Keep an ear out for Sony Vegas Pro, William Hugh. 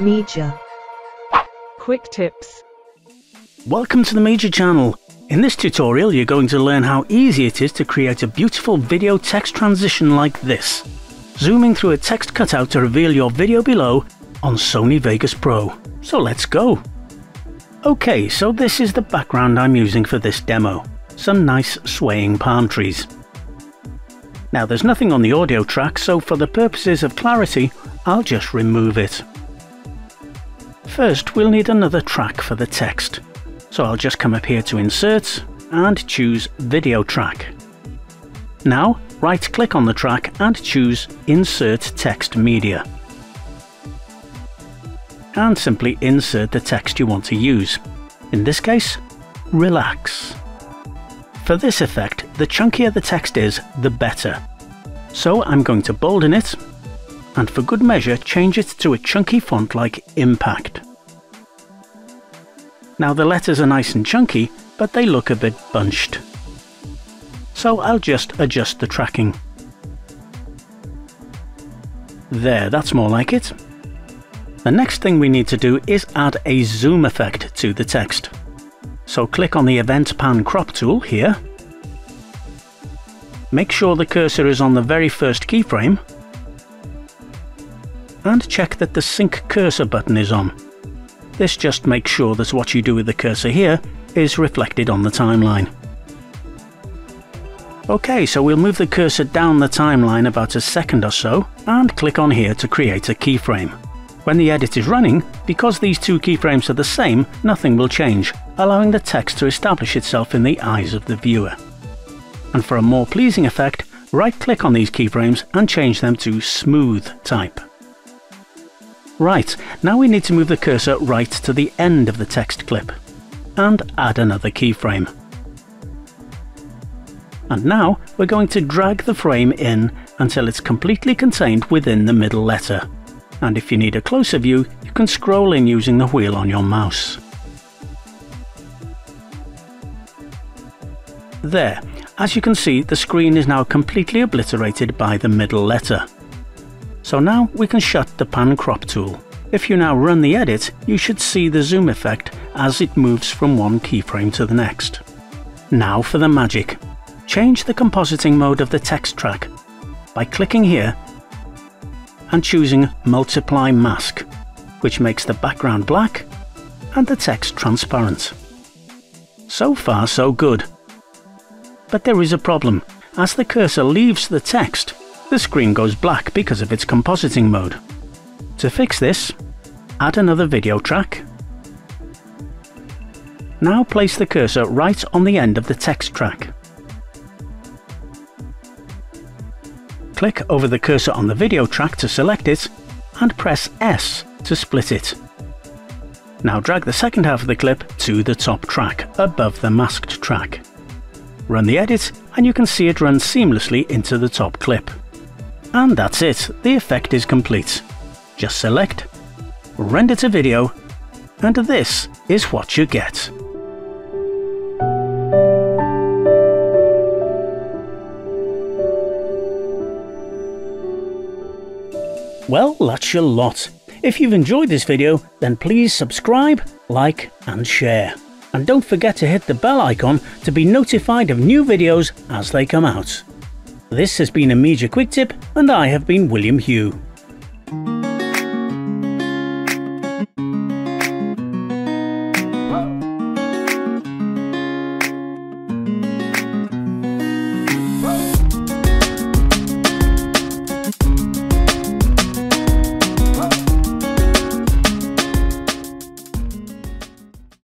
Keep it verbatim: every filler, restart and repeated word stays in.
Media. Quick tips. Welcome to the Media channel. In this tutorial you're going to learn how easy it is to create a beautiful video text transition like this, zooming through a text cutout to reveal your video below on Sony Vegas Pro. So let's go. Okay, so this is the background I'm using for this demo. Some nice swaying palm trees. Now there's nothing on the audio track, so for the purposes of clarity I'll just remove it. First we'll need another track for the text, so I'll just come up here to Insert and choose Video Track. Now right click on the track and choose Insert Text Media, and simply insert the text you want to use. In this case, relax. For this effect, the chunkier the text is, the better. So I'm going to bolden it, and for good measure change it to a chunky font like Impact. Now the letters are nice and chunky, but they look a bit bunched. So I'll just adjust the tracking. There, that's more like it. The next thing we need to do is add a zoom effect to the text. So click on the Event Pan Crop tool here. Make sure the cursor is on the very first keyframe. And check that the Sync Cursor button is on. This just makes sure that what you do with the cursor here is reflected on the timeline. Okay, so we'll move the cursor down the timeline about a second or so and click on here to create a keyframe. When the edit is running, because these two keyframes are the same, nothing will change, allowing the text to establish itself in the eyes of the viewer. And for a more pleasing effect, right-click on these keyframes and change them to Smooth Type. Right, now we need to move the cursor right to the end of the text clip, and add another keyframe. And now we're going to drag the frame in until it's completely contained within the middle letter. And if you need a closer view, you can scroll in using the wheel on your mouse. There, as you can see, the screen is now completely obliterated by the middle letter. So now we can shut the Pan Crop tool. If you now run the edit, you should see the zoom effect as it moves from one keyframe to the next. Now for the magic. Change the compositing mode of the text track by clicking here and choosing Multiply Mask, which makes the background black and the text transparent. So far so good. But there is a problem. As the cursor leaves the text, the screen goes black because of its compositing mode. To fix this, add another video track. Now place the cursor right on the end of the text track. Click over the cursor on the video track to select it, and press S to split it. Now drag the second half of the clip to the top track, above the masked track. Run the edit, and you can see it run seamlessly into the top clip. And that's it, the effect is complete. Just select, render to video, and this is what you get. Well, that's your lot. If you've enjoyed this video, then please subscribe, like and share. And don't forget to hit the bell icon to be notified of new videos as they come out. This has been a Media Quick Tip, and I have been William Hugh.